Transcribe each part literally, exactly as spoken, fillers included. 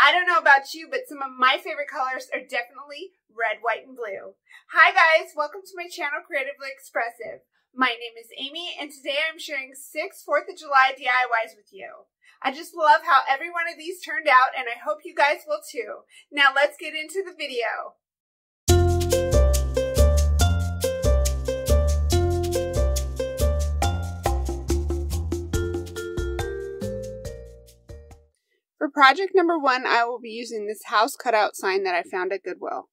I don't know about you, but some of my favorite colors are definitely red, white, and blue. Hi guys, welcome to my channel, Creatively Expressive. My name is Amy, and today I'm sharing six fourth of July D I Ys with you. I just love how every one of these turned out, and I hope you guys will too. Now let's get into the video. For project number one, I will be using this house cutout sign that I found at Goodwill.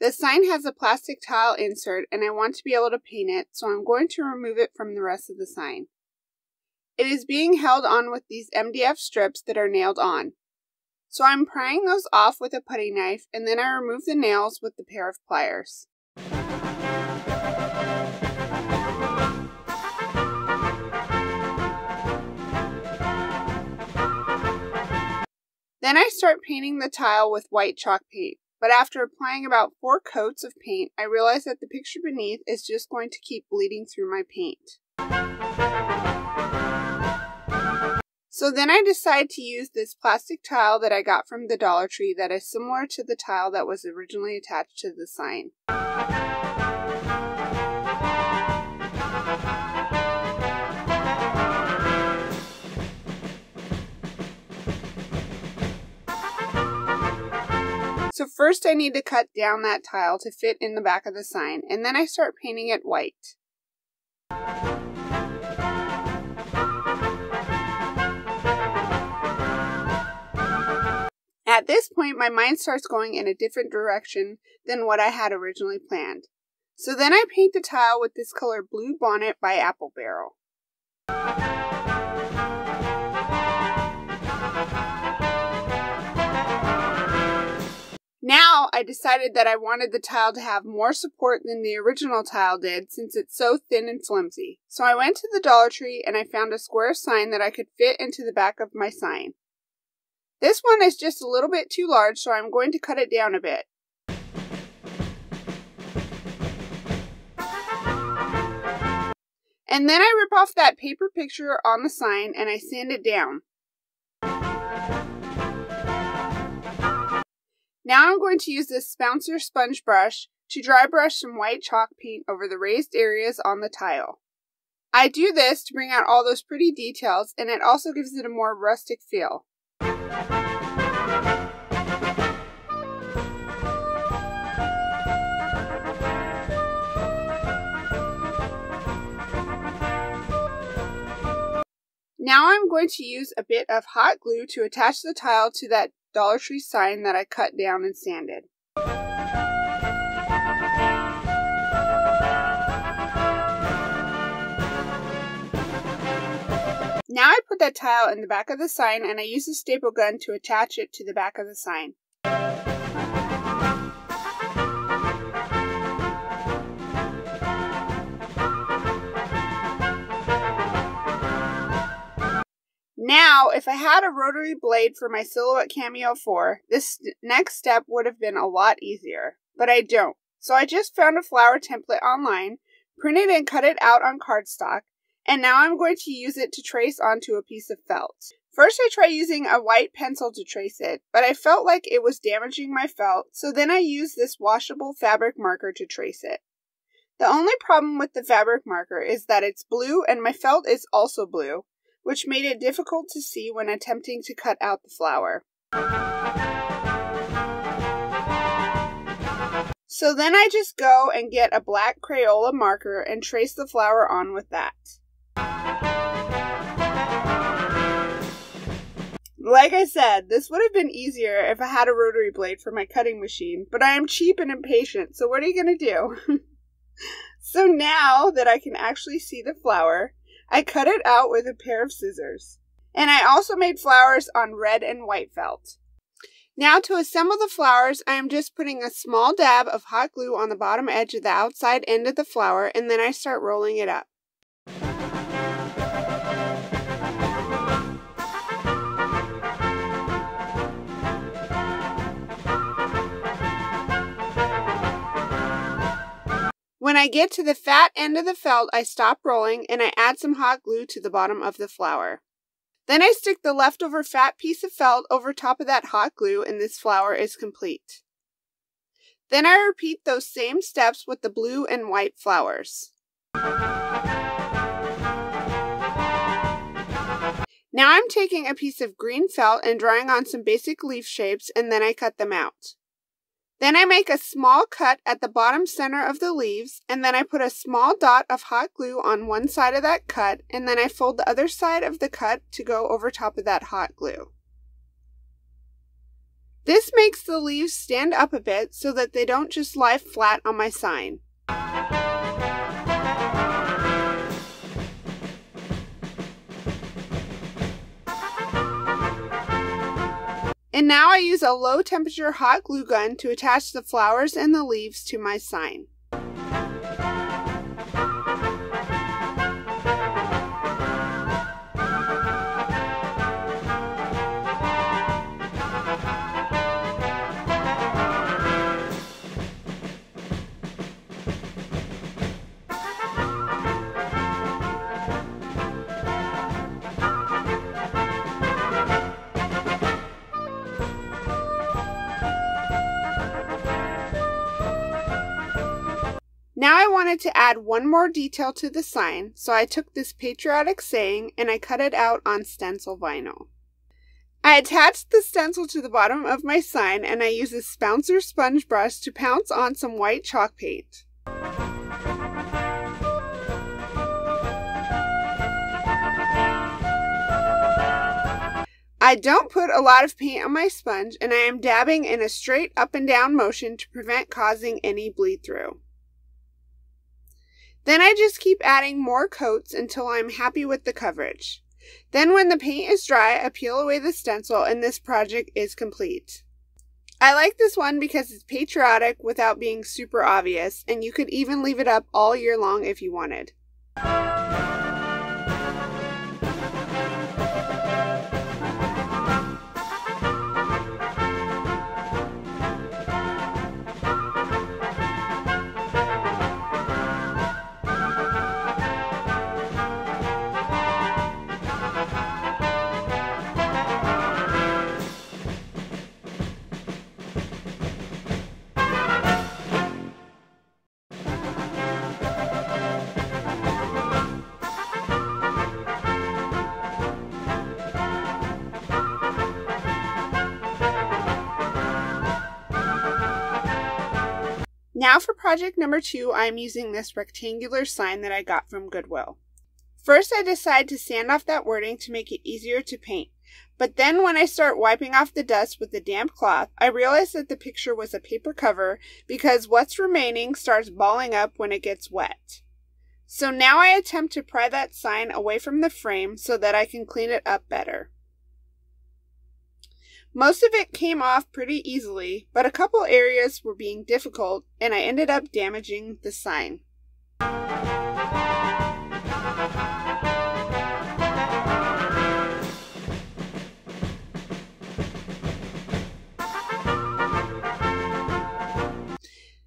The sign has a plastic tile insert and I want to be able to paint it, so I'm going to remove it from the rest of the sign. It is being held on with these M D F strips that are nailed on. So I'm prying those off with a putty knife and then I remove the nails with a pair of pliers. Then I start painting the tile with white chalk paint, but after applying about four coats of paint, I realize that the picture beneath is just going to keep bleeding through my paint. So then I decide to use this plastic tile that I got from the Dollar Tree that is similar to the tile that was originally attached to the sign. So first I need to cut down that tile to fit in the back of the sign, and then I start painting it white. At this point, my mind starts going in a different direction than what I had originally planned. So then I paint the tile with this color Blue Bonnet by Apple Barrel. Now, I decided that I wanted the tile to have more support than the original tile did since it's so thin and flimsy. So I went to the Dollar Tree and I found a square sign that I could fit into the back of my sign. This one is just a little bit too large, so I'm going to cut it down a bit. And then I rip off that paper picture on the sign and I sand it down. Now I'm going to use this Pouncer sponge brush to dry brush some white chalk paint over the raised areas on the tile. I do this to bring out all those pretty details, and it also gives it a more rustic feel. Now I'm going to use a bit of hot glue to attach the tile to that Dollar Tree sign that I cut down and sanded. Now I put that tile in the back of the sign and I use a staple gun to attach it to the back of the sign. Now, if I had a rotary blade for my Silhouette Cameo four, this next step would have been a lot easier, but I don't. So I just found a flower template online, printed and cut it out on cardstock, and now I'm going to use it to trace onto a piece of felt. First I tried using a white pencil to trace it, but I felt like it was damaging my felt, so then I used this washable fabric marker to trace it. The only problem with the fabric marker is that it's blue and my felt is also blue, which made it difficult to see when attempting to cut out the flower. So then I just go and get a black Crayola marker and trace the flower on with that. Like I said, this would have been easier if I had a rotary blade for my cutting machine, but I am cheap and impatient, so what are you gonna do? So now that I can actually see the flower, I cut it out with a pair of scissors. And I also made flowers on red and white felt. Now to assemble the flowers, I am just putting a small dab of hot glue on the bottom edge of the outside end of the flower, and then I start rolling it up. When I get to the fat end of the felt, I stop rolling and I add some hot glue to the bottom of the flower. Then I stick the leftover fat piece of felt over top of that hot glue and this flower is complete. Then I repeat those same steps with the blue and white flowers. Now I'm taking a piece of green felt and drawing on some basic leaf shapes, and then I cut them out. Then I make a small cut at the bottom center of the leaves, and then I put a small dot of hot glue on one side of that cut, and then I fold the other side of the cut to go over top of that hot glue. This makes the leaves stand up a bit so that they don't just lie flat on my sign. And now I use a low temperature hot glue gun to attach the flowers and the leaves to my sign. Now I wanted to add one more detail to the sign, so I took this patriotic saying and I cut it out on stencil vinyl. I attached the stencil to the bottom of my sign and I used a Pouncer sponge brush to pounce on some white chalk paint. I don't put a lot of paint on my sponge and I am dabbing in a straight up and down motion to prevent causing any bleed through. Then I just keep adding more coats until I'm happy with the coverage. Then when the paint is dry, I peel away the stencil and this project is complete. I like this one because it's patriotic without being super obvious, and you could even leave it up all year long if you wanted. Now for project number two, I am using this rectangular sign that I got from Goodwill. First I decide to sand off that wording to make it easier to paint, but then when I start wiping off the dust with the damp cloth, I realize that the picture was a paper cover because what's remaining starts balling up when it gets wet. So now I attempt to pry that sign away from the frame so that I can clean it up better. Most of it came off pretty easily, but a couple areas were being difficult and I ended up damaging the sign.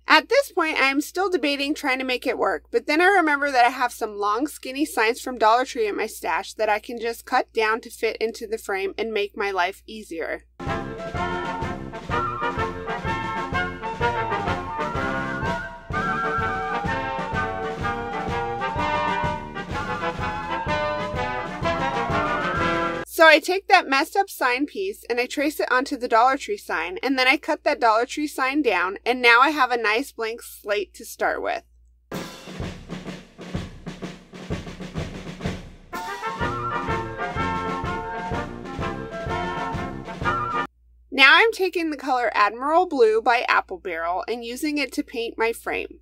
At this point, I am still debating trying to make it work, but then I remember that I have some long skinny signs from Dollar Tree in my stash that I can just cut down to fit into the frame and make my life easier. So I take that messed up sign piece and I trace it onto the Dollar Tree sign, and then I cut that Dollar Tree sign down, and now I have a nice blank slate to start with. Now I'm taking the color Admiral Blue by Apple Barrel and using it to paint my frame.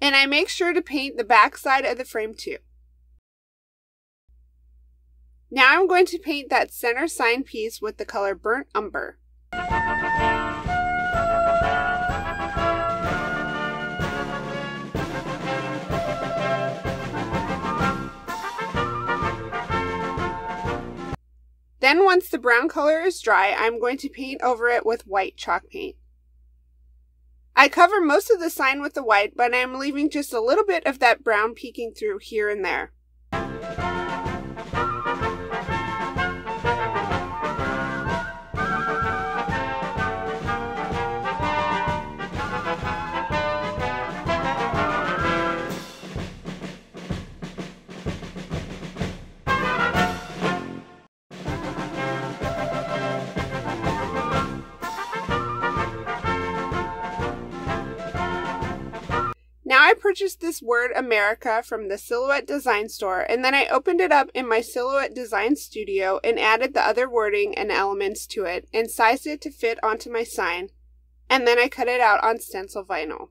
And I make sure to paint the back side of the frame too. Now I'm going to paint that center sign piece with the color Burnt Umber. Then once the brown color is dry, I'm going to paint over it with white chalk paint. I cover most of the sign with the white, but I'm leaving just a little bit of that brown peeking through here and there. Now I purchased this word America from the Silhouette Design Store, and then I opened it up in my Silhouette Design Studio and added the other wording and elements to it and sized it to fit onto my sign, and then I cut it out on stencil vinyl.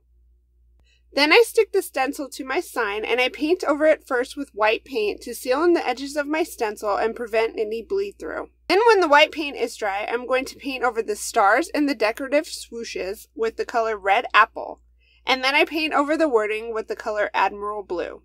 Then I stick the stencil to my sign and I paint over it first with white paint to seal in the edges of my stencil and prevent any bleed through. Then when the white paint is dry, I'm going to paint over the stars and the decorative swooshes with the color Red Apple. And then I paint over the wording with the color Admiral Blue.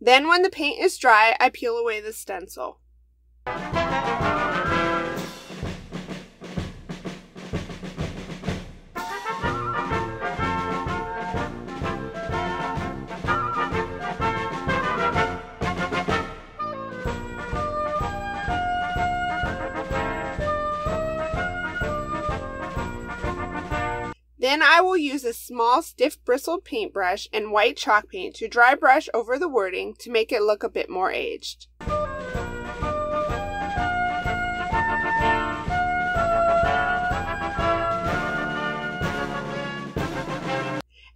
Then when the paint is dry, I peel away the stencil. Then I will use a small, stiff bristled paintbrush and white chalk paint to dry brush over the wording to make it look a bit more aged.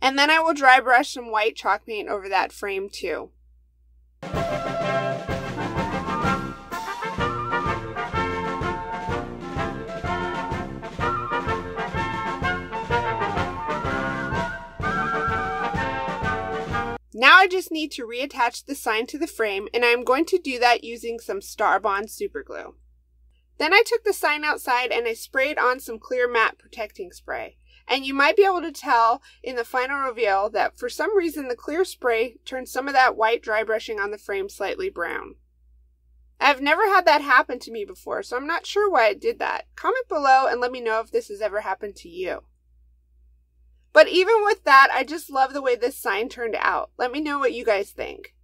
And then I will dry brush some white chalk paint over that frame too. Now I just need to reattach the sign to the frame, and I'm going to do that using some Starbond Superglue. Then I took the sign outside and I sprayed on some clear matte protecting spray. And you might be able to tell in the final reveal that for some reason the clear spray turned some of that white dry brushing on the frame slightly brown. I've never had that happen to me before, so I'm not sure why it did that. Comment below and let me know if this has ever happened to you. But even with that, I just love the way this sign turned out. Let me know what you guys think.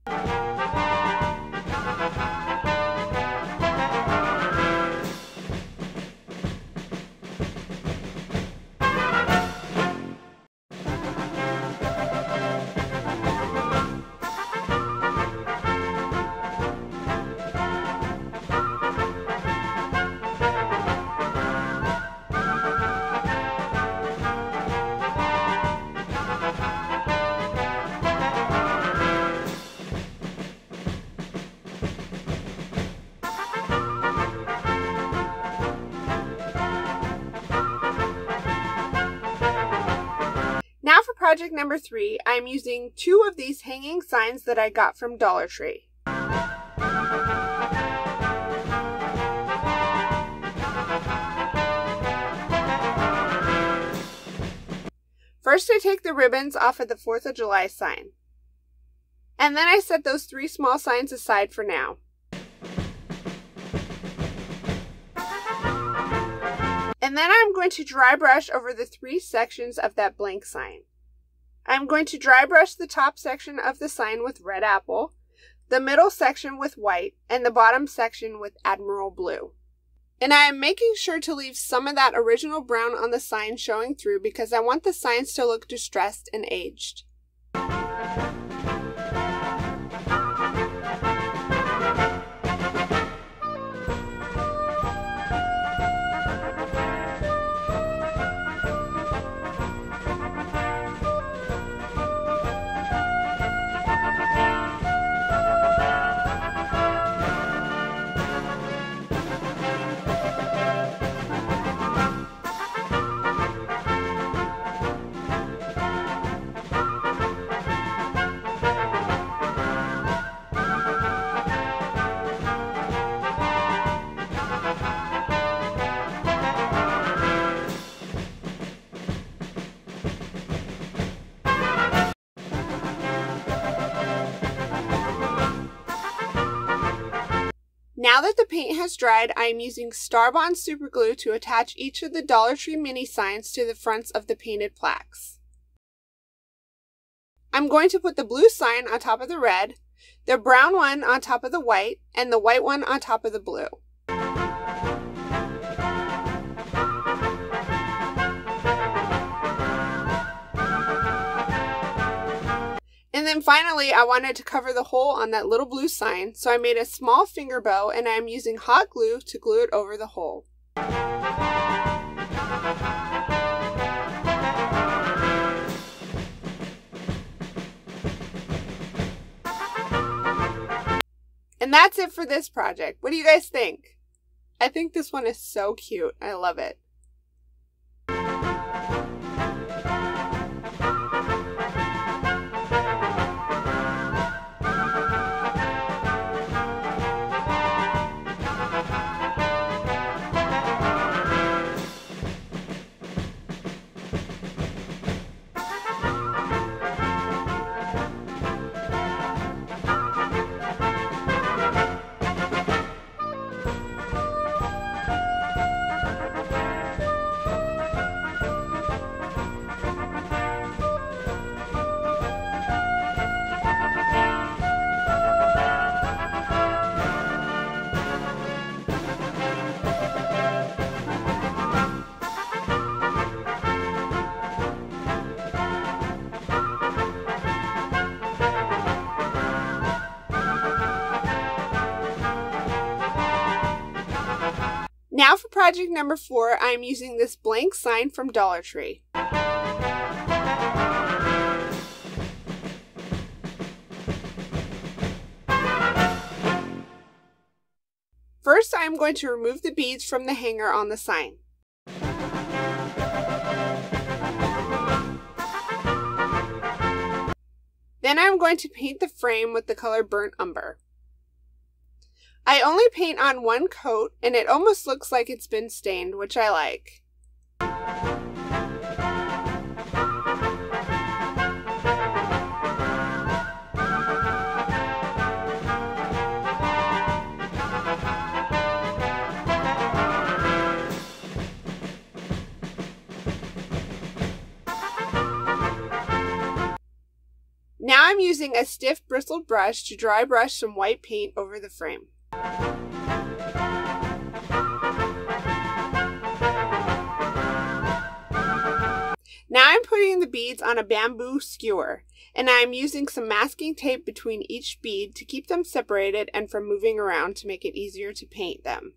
Now for project number three, I'm using two of these hanging signs that I got from Dollar Tree. First, I take the ribbons off of the fourth of July sign. And then I set those three small signs aside for now. And then I'm going to dry brush over the three sections of that blank sign. I'm going to dry brush the top section of the sign with Red Apple, the middle section with white, and the bottom section with Admiral Blue. And I am making sure to leave some of that original brown on the sign showing through because I want the signs to look distressed and aged. Now that the paint has dried, I am using Starbond Superglue to attach each of the Dollar Tree mini signs to the fronts of the painted plaques. I'm going to put the blue sign on top of the red, the brown one on top of the white, and the white one on top of the blue. And then finally, I wanted to cover the hole on that little blue sign, so I made a small finger bow and I'm using hot glue to glue it over the hole. And that's it for this project. What do you guys think? I think this one is so cute. I love it. Now for project number four, I'm using this blank sign from Dollar Tree. First, I'm going to remove the beads from the hanger on the sign. Then I'm going to paint the frame with the color Burnt Umber. I only paint on one coat, and it almost looks like it's been stained, which I like. Now I'm using a stiff bristled brush to dry brush some white paint over the frame. Now I'm putting the beads on a bamboo skewer, and I'm using some masking tape between each bead to keep them separated and from moving around to make it easier to paint them.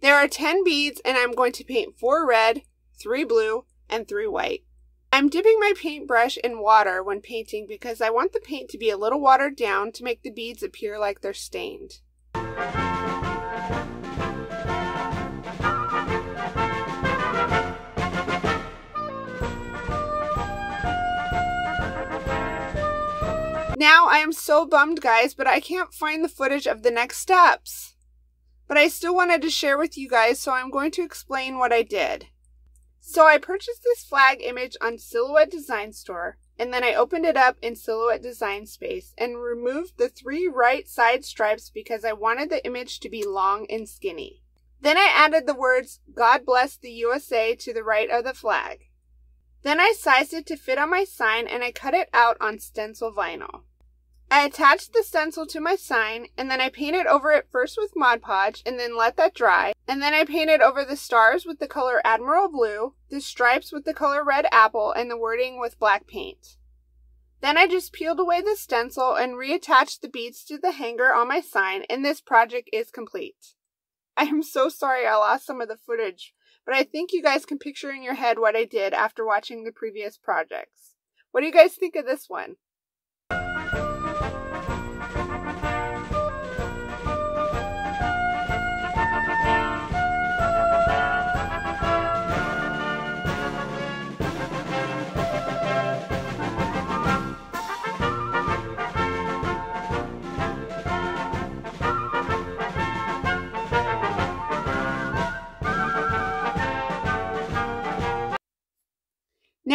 There are ten beads, and I'm going to paint four red, three blue, and three white. I'm dipping my paintbrush in water when painting because I want the paint to be a little watered down to make the beads appear like they're stained. Now I am so bummed, guys, but I can't find the footage of the next steps. But I still wanted to share with you guys, so I'm going to explain what I did. So I purchased this flag image on Silhouette Design Store, and then I opened it up in Silhouette Design Space and removed the three right side stripes because I wanted the image to be long and skinny. Then I added the words, "God bless the U S A" to the right of the flag. Then I sized it to fit on my sign and I cut it out on stencil vinyl. I attached the stencil to my sign, and then I painted over it first with Mod Podge and then let that dry. And then I painted over the stars with the color Admiral Blue, the stripes with the color Red Apple, and the wording with black paint. Then I just peeled away the stencil and reattached the beads to the hanger on my sign, and this project is complete. I am so sorry I lost some of the footage, but I think you guys can picture in your head what I did after watching the previous projects. What do you guys think of this one?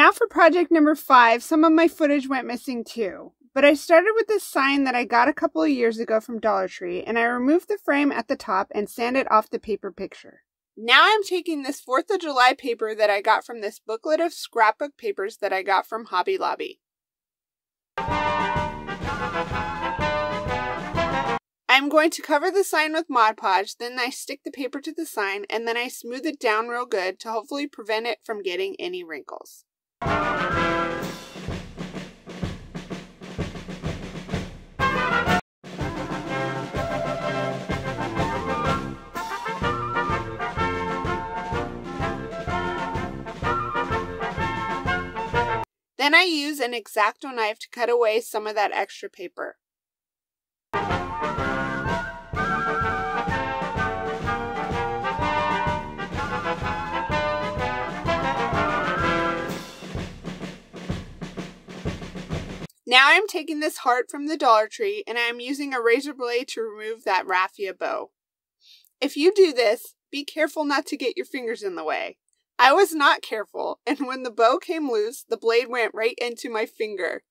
now for project number five, some of my footage went missing too. But I started with this sign that I got a couple of years ago from Dollar Tree, and I removed the frame at the top and sanded off the paper picture. Now I'm taking this fourth of July paper that I got from this booklet of scrapbook papers that I got from Hobby Lobby. I'm going to cover the sign with Mod Podge, then I stick the paper to the sign, and then I smooth it down real good to hopefully prevent it from getting any wrinkles. Then I use an Exacto knife to cut away some of that extra paper. Now I'm taking this heart from the Dollar Tree and I'm using a razor blade to remove that raffia bow. If you do this, be careful not to get your fingers in the way. I was not careful, and when the bow came loose, the blade went right into my finger.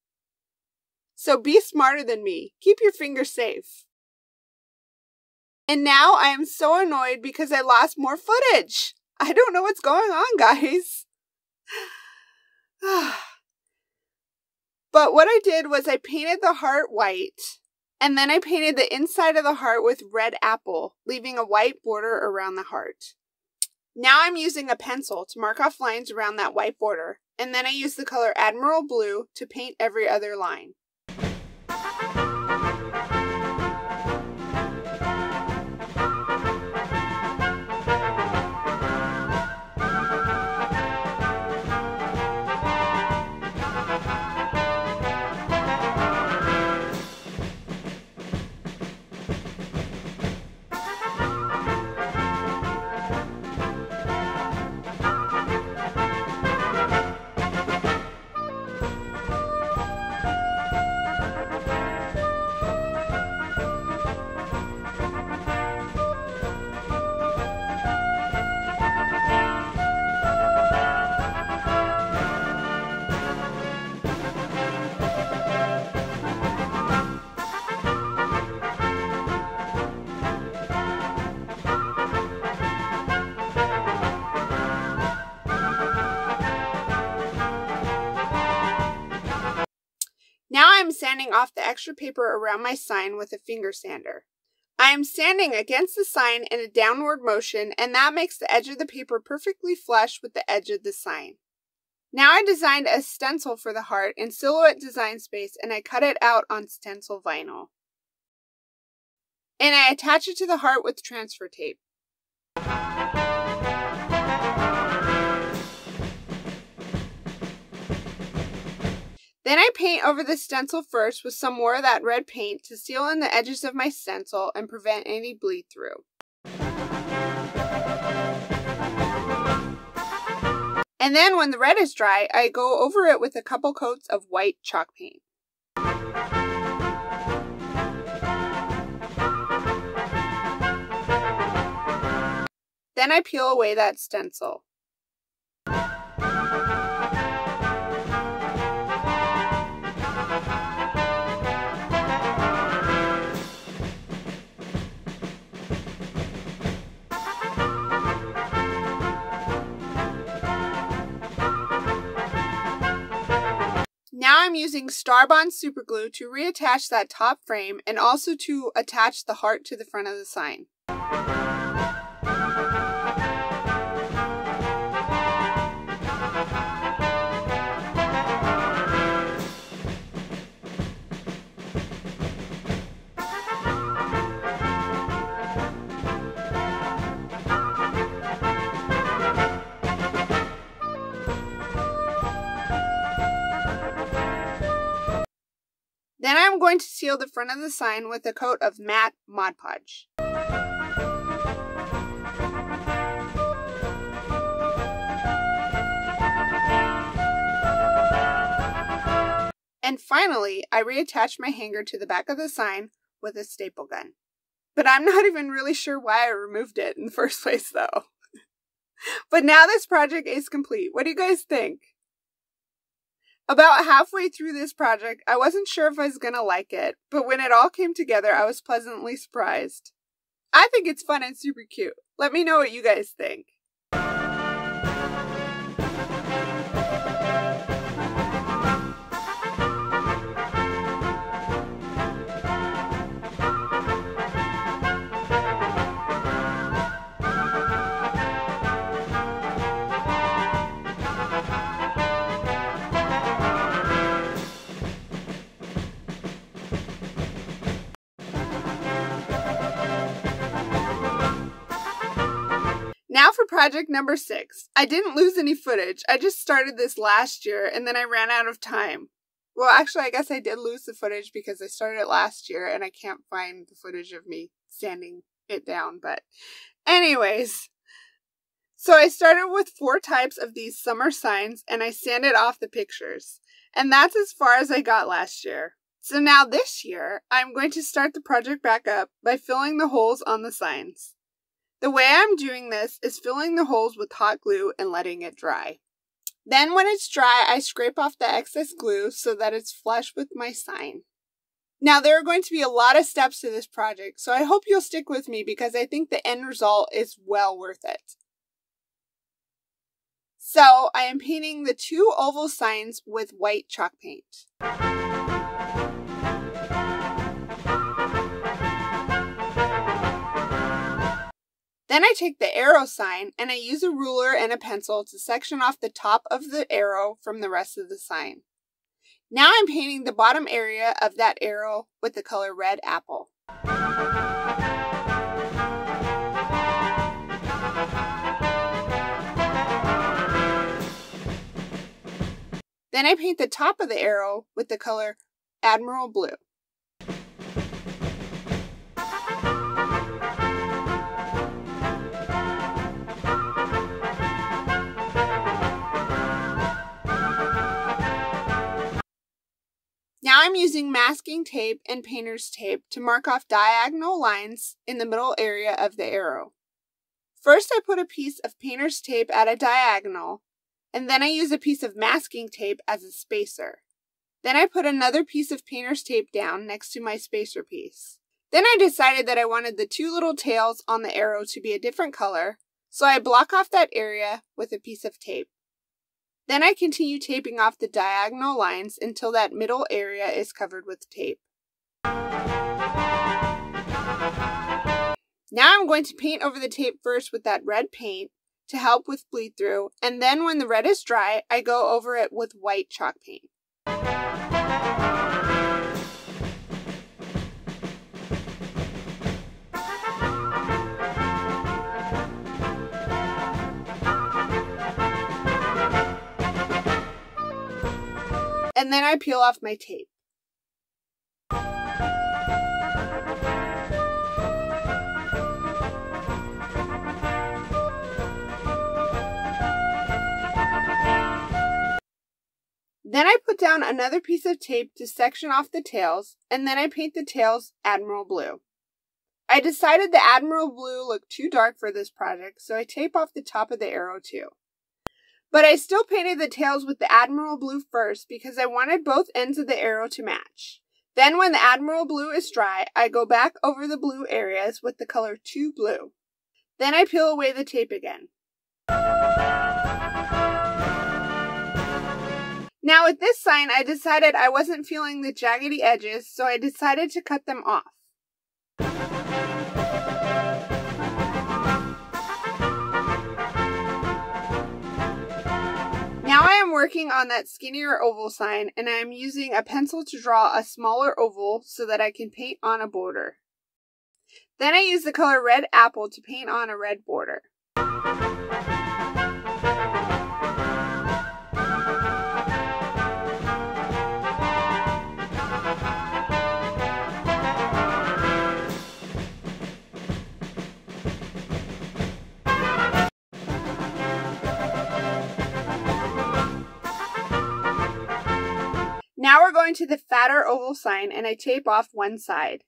So be smarter than me. Keep your fingers safe. And now I am so annoyed because I lost more footage. I don't know what's going on, guys. But what I did was I painted the heart white, and then I painted the inside of the heart with Red Apple, leaving a white border around the heart. Now I'm using a pencil to mark off lines around that white border, and then I use the color Admiral Blue to paint every other line. I'm sanding off the extra paper around my sign with a finger sander. I am sanding against the sign in a downward motion, and that makes the edge of the paper perfectly flush with the edge of the sign. Now I designed a stencil for the heart in Silhouette Design Space, and I cut it out on stencil vinyl. And I attach it to the heart with transfer tape. Then I paint over the stencil first with some more of that red paint to seal in the edges of my stencil and prevent any bleed through. And then when the red is dry, I go over it with a couple coats of white chalk paint. Then I peel away that stencil. Now I'm using Starbond Superglue to reattach that top frame and also to attach the heart to the front of the sign. Then I'm going to seal the front of the sign with a coat of matte Mod Podge. And finally, I reattach my hanger to the back of the sign with a staple gun. But I'm not even really sure why I removed it in the first place, though. But now this project is complete. What do you guys think? About halfway through this project, I wasn't sure if I was gonna like it, but when it all came together, I was pleasantly surprised. I think it's fun and super cute. Let me know what you guys think. Now for project number six. I didn't lose any footage. I just started this last year and then I ran out of time. Well, actually, I guess I did lose the footage because I started it last year and I can't find the footage of me sanding it down. But anyways, so I started with four types of these summer signs and I sanded off the pictures. And that's as far as I got last year. So now this year, I'm going to start the project back up by filling the holes on the signs. The way I'm doing this is filling the holes with hot glue and letting it dry. Then when it's dry, I scrape off the excess glue so that it's flush with my sign. Now there are going to be a lot of steps to this project, so I hope you'll stick with me because I think the end result is well worth it. So I am painting the two oval signs with white chalk paint. Then I take the arrow sign and I use a ruler and a pencil to section off the top of the arrow from the rest of the sign. Now I'm painting the bottom area of that arrow with the color Red Apple. Then I paint the top of the arrow with the color Admiral Blue. Now I'm using masking tape and painter's tape to mark off diagonal lines in the middle area of the arrow. First I put a piece of painter's tape at a diagonal, and then I use a piece of masking tape as a spacer. Then I put another piece of painter's tape down next to my spacer piece. Then I decided that I wanted the two little tails on the arrow to be a different color, so I block off that area with a piece of tape. Then I continue taping off the diagonal lines until that middle area is covered with tape. Now I'm going to paint over the tape first with that red paint to help with bleed through, and then when the red is dry, I go over it with white chalk paint. And then I peel off my tape. Then I put down another piece of tape to section off the tails, and then I paint the tails Admiral Blue. I decided the Admiral Blue looked too dark for this project, so I tape off the top of the arrow too. But I still painted the tails with the Admiral Blue first because I wanted both ends of the arrow to match. Then when the Admiral Blue is dry, I go back over the blue areas with the color two blue. Then I peel away the tape again. Now with this sign, I decided I wasn't feeling the jaggedy edges, so I decided to cut them off. Now I am working on that skinnier oval sign and I am using a pencil to draw a smaller oval so that I can paint on a border. Then I use the color Red Apple to paint on a red border. Now we're going to the fatter oval sign and I tape off one side.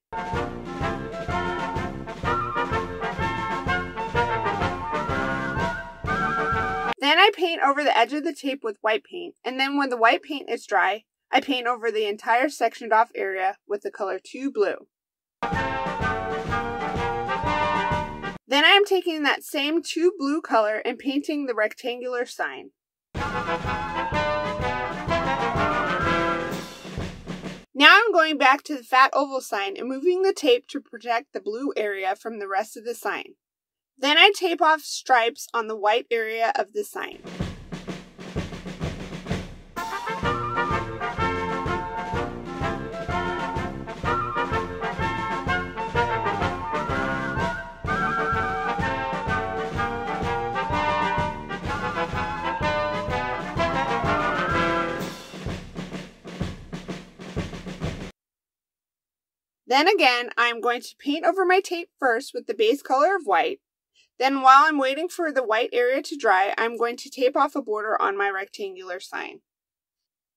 Then then I paint over the edge of the tape with white paint, and then when the white paint is dry, I paint over the entire sectioned off area with the color two blue. Then I am taking that same two blue color and painting the rectangular sign. Now I'm going back to the fat oval sign and moving the tape to protect the blue area from the rest of the sign. Then I tape off stripes on the white area of the sign. Then again, I'm going to paint over my tape first with the base color of white. Then while I'm waiting for the white area to dry, I'm going to tape off a border on my rectangular sign.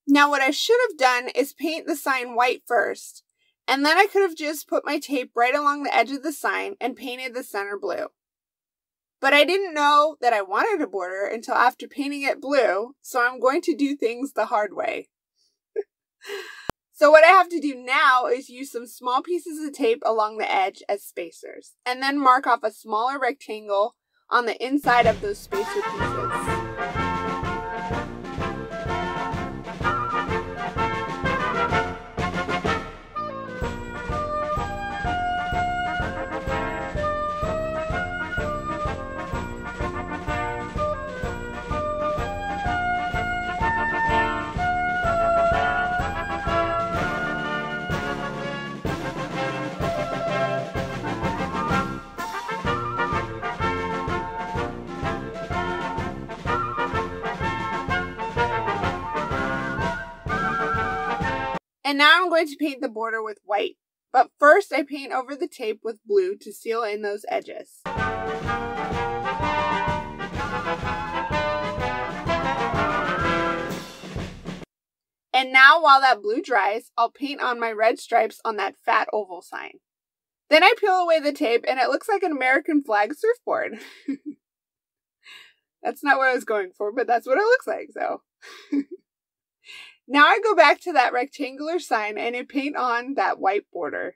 Now what I should have done is paint the sign white first, and then I could have just put my tape right along the edge of the sign and painted the center blue. But I didn't know that I wanted a border until after painting it blue, so I'm going to do things the hard way. So what I have to do now is use some small pieces of tape along the edge as spacers, and then mark off a smaller rectangle on the inside of those spacer pieces. And now I'm going to paint the border with white, but first I paint over the tape with blue to seal in those edges. And now while that blue dries, I'll paint on my red stripes on that fat oval sign. Then I peel away the tape and it looks like an American flag surfboard. That's not what I was going for, but that's what it looks like, so. Now I go back to that rectangular sign and I paint on that white border.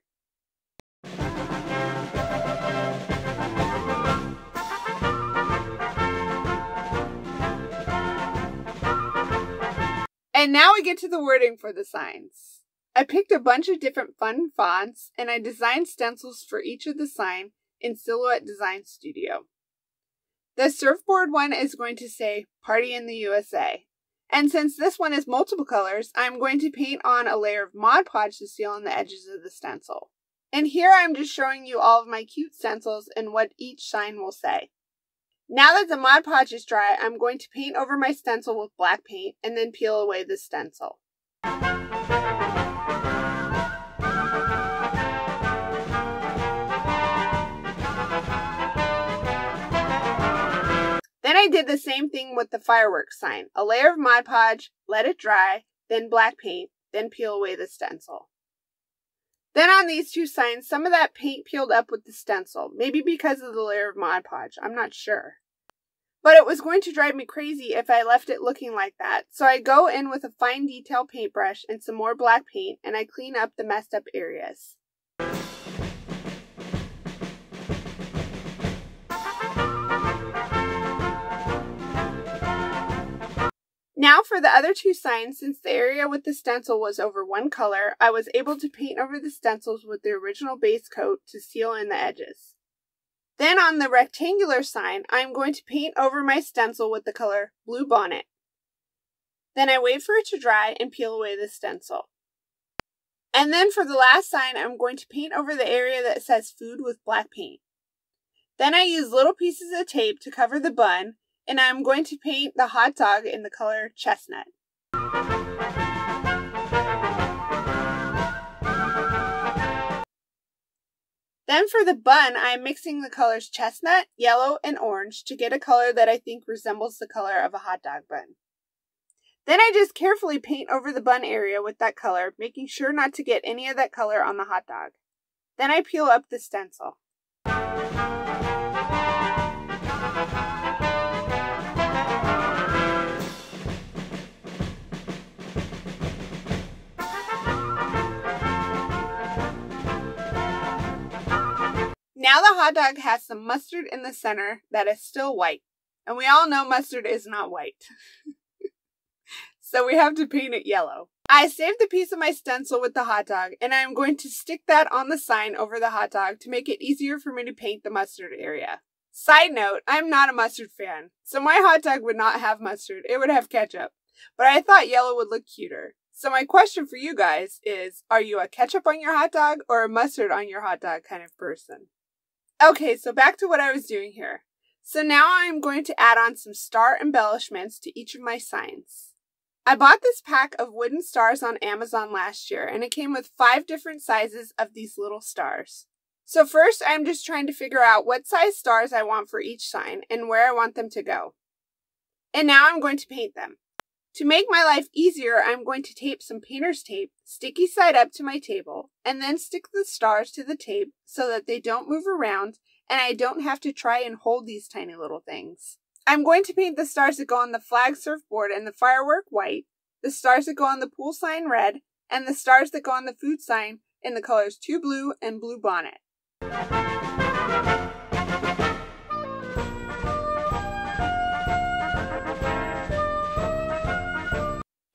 And now we get to the wording for the signs. I picked a bunch of different fun fonts and I designed stencils for each of the sign in Silhouette Design Studio. The surfboard one is going to say Party in the U S A. And since this one is multiple colors, I'm going to paint on a layer of Mod Podge to seal on the edges of the stencil. And here I'm just showing you all of my cute stencils and what each sign will say. Now that the Mod Podge is dry, I'm going to paint over my stencil with black paint and then peel away the stencil. Then I did the same thing with the fireworks sign. A layer of Mod Podge, let it dry, then black paint, then peel away the stencil. Then on these two signs, some of that paint peeled up with the stencil, maybe because of the layer of Mod Podge, I'm not sure. But it was going to drive me crazy if I left it looking like that, so I go in with a fine detail paintbrush and some more black paint, and I clean up the messed up areas. Now for the other two signs, since the area with the stencil was over one color, I was able to paint over the stencils with the original base coat to seal in the edges. Then on the rectangular sign, I am going to paint over my stencil with the color Blue Bonnet. Then I wait for it to dry and peel away the stencil. And then for the last sign, I'm going to paint over the area that says Food with black paint. Then I use little pieces of tape to cover the bun, and I'm going to paint the hot dog in the color Chestnut. Then for the bun, I'm mixing the colors Chestnut, yellow, and orange to get a color that I think resembles the color of a hot dog bun. Then I just carefully paint over the bun area with that color, making sure not to get any of that color on the hot dog. Then I peel up the stencil. Now the hot dog has some mustard in the center that is still white. And we all know mustard is not white. So we have to paint it yellow. I saved the piece of my stencil with the hot dog, and I am going to stick that on the sign over the hot dog to make it easier for me to paint the mustard area. Side note, I'm not a mustard fan, so my hot dog would not have mustard, it would have ketchup. But I thought yellow would look cuter. So my question for you guys is, are you a ketchup on your hot dog or a mustard on your hot dog kind of person? Okay, so back to what I was doing here. So now I'm going to add on some star embellishments to each of my signs. I bought this pack of wooden stars on Amazon last year, and it came with five different sizes of these little stars. So first, I'm just trying to figure out what size stars I want for each sign and where I want them to go. And now I'm going to paint them. To make my life easier, I'm going to tape some painter's tape, sticky side up to my table, and then stick the stars to the tape so that they don't move around and I don't have to try and hold these tiny little things. I'm going to paint the stars that go on the flag surfboard and the firework white, the stars that go on the pool sign red, and the stars that go on the food sign in the colors two blue and Blue Bonnet.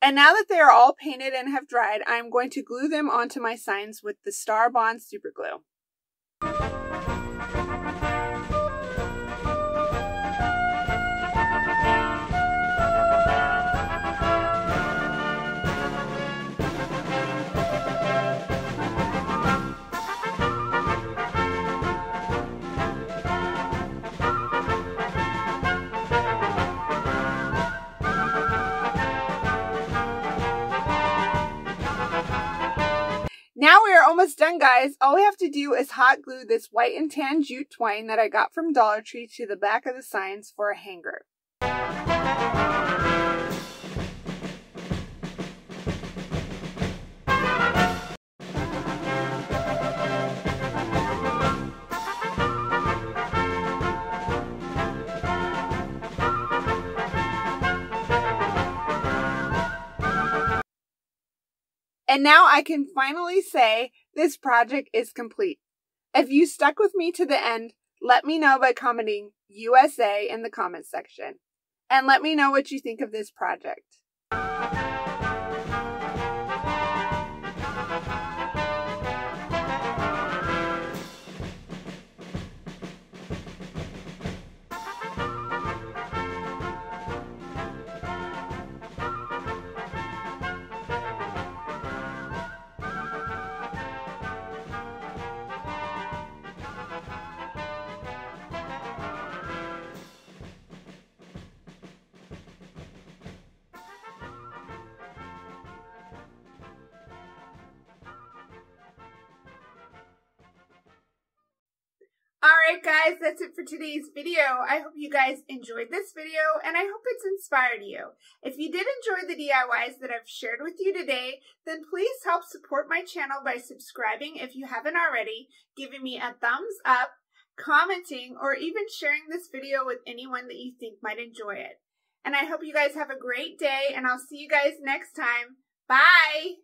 And now that they are all painted and have dried, I'm going to glue them onto my signs with the Starbond Superglue. Now we are almost done, guys. All we have to do is hot glue this white and tan jute twine that I got from Dollar Tree to the back of the signs for a hanger. And now I can finally say this project is complete. If you stuck with me to the end, let me know by commenting U S A in the comments section. And let me know what you think of this project. Alright guys, that's it for today's video. I hope you guys enjoyed this video and I hope it's inspired you. If you did enjoy the D I Ys that I've shared with you today, then please help support my channel by subscribing if you haven't already, giving me a thumbs up, commenting, or even sharing this video with anyone that you think might enjoy it. And I hope you guys have a great day and I'll see you guys next time. Bye!